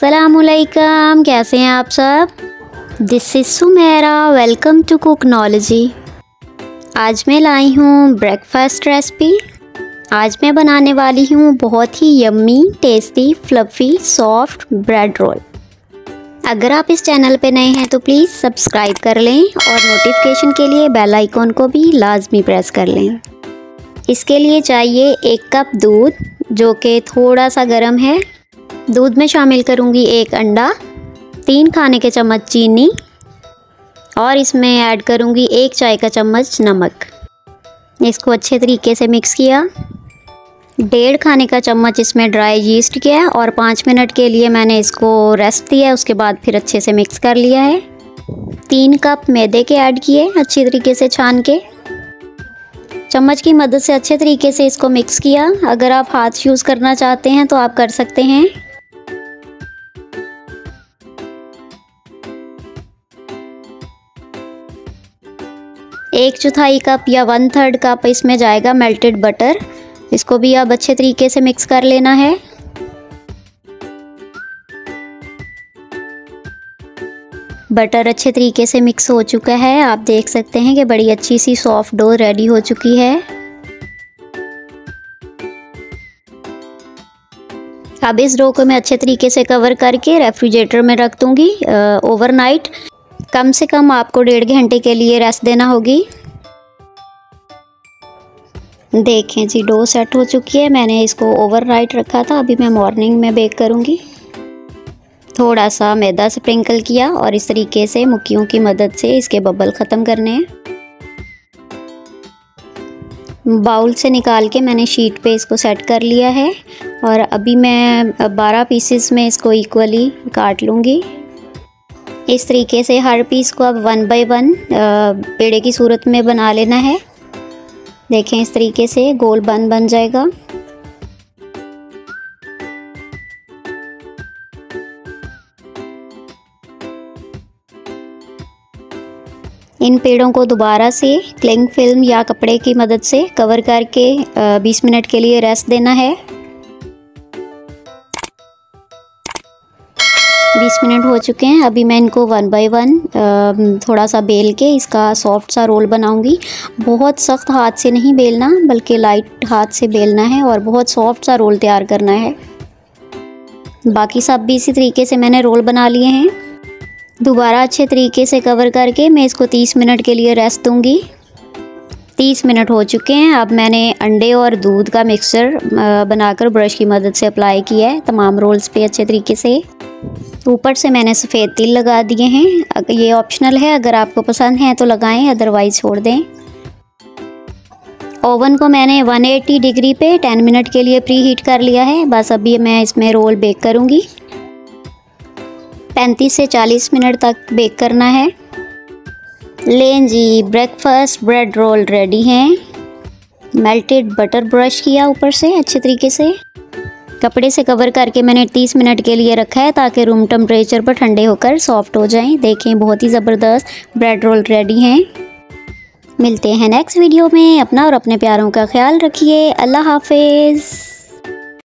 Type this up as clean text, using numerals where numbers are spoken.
अस्सलामुअलैकुम, कैसे हैं आप सब। This is Sumaira, welcome to Cooknology. आज मैं लाई हूँ ब्रेकफास्ट रेसिपी। आज मैं बनाने वाली हूँ बहुत ही yummy, tasty, fluffy, soft bread roll. अगर आप इस चैनल पे नए हैं तो प्लीज़ सब्सक्राइब कर लें और नोटिफिकेशन के लिए बेल आइकॉन को भी लाजमी प्रेस कर लें। इसके लिए चाहिए 1 कप दूध जो कि थोड़ा सा गर्म है। दूध में शामिल करूँगी 1 अंडा, 3 खाने के चम्मच चीनी और इसमें ऐड करूँगी 1 चाय का चम्मच नमक। इसको अच्छे तरीके से मिक्स किया। 1.5 खाने का चम्मच इसमें ड्राई यीस्ट किया है और 5 मिनट के लिए मैंने इसको रेस्ट दिया है। उसके बाद फिर अच्छे से मिक्स कर लिया है। 3 कप मैदे के ऐड किए, अच्छे तरीके से छान के चम्मच की मदद से अच्छे तरीके से इसको मिक्स किया। अगर आप हाथ यूज़ करना चाहते हैं तो आप कर सकते हैं। एक 1/4 कप या 1/3 कप इसमें जाएगा मेल्टेड बटर। इसको भी आप अच्छे तरीके से मिक्स कर लेना है। बटर अच्छे तरीके से मिक्स हो चुका है। आप देख सकते हैं कि बड़ी अच्छी सी सॉफ्ट डो रेडी हो चुकी है। अब इस डो को मैं अच्छे तरीके से कवर करके रेफ्रिजरेटर में रख दूँगी ओवरनाइट। कम से कम आपको 1.5 घंटे के लिए रेस्ट देना होगी। देखें जी, डो सेट हो चुकी है। मैंने इसको ओवरनाइट रखा था, अभी मैं मॉर्निंग में बेक करूँगी। थोड़ा सा मैदा स्प्रिंकल किया और इस तरीके से मुक्कियों की मदद से इसके बबल ख़त्म करने हैं। बाउल से निकाल के मैंने शीट पे इसको सेट कर लिया है और अभी मैं 12 पीसेस में इसको इक्वली काट लूँगी। इस तरीके से हर पीस को अब 1 बाय 1 पेड़े की सूरत में बना लेना है। देखें इस तरीके से गोल बन जाएगा। इन पेड़ों को दोबारा से क्लिंग फिल्म या कपड़े की मदद से कवर करके 20 मिनट के लिए रेस्ट देना है। 20 मिनट हो चुके हैं। अभी मैं इनको 1 बाय 1 थोड़ा सा बेल के इसका सॉफ्ट सा रोल बनाऊंगी। बहुत सख्त हाथ से नहीं बेलना, बल्कि लाइट हाथ से बेलना है और बहुत सॉफ्ट सा रोल तैयार करना है। बाकी सब भी इसी तरीके से मैंने रोल बना लिए हैं। दोबारा अच्छे तरीके से कवर करके मैं इसको 30 मिनट के लिए रेस्ट दूँगी। 30 मिनट हो चुके हैं। अब मैंने अंडे और दूध का मिक्सचर बनाकर ब्रश की मदद से अप्लाई किया है तमाम रोल्स पे अच्छे तरीके से। ऊपर से मैंने सफ़ेद तिल लगा दिए हैं। ये ऑप्शनल है, अगर आपको पसंद है तो लगाएं, अदरवाइज़ छोड़ दें। ओवन को मैंने 180 डिग्री पे 10 मिनट के लिए प्री हीट कर लिया है। बस अभी मैं इसमें रोल बेक करूँगी। 35 से 40 मिनट तक बेक करना है। लें जी, ब्रेकफास्ट ब्रेड रोल रेडी हैं। मेल्टेड बटर ब्रश किया ऊपर से अच्छे तरीके से। कपड़े से कवर करके मैंने 30 मिनट के लिए रखा है ताकि रूम टेम्परेचर पर ठंडे होकर सॉफ्ट हो जाएं। देखें, बहुत ही ज़बरदस्त ब्रेड रोल रेडी हैं। मिलते हैं नेक्स्ट वीडियो में। अपना और अपने प्यारों का ख्याल रखिए। अल्लाह हाफिज़।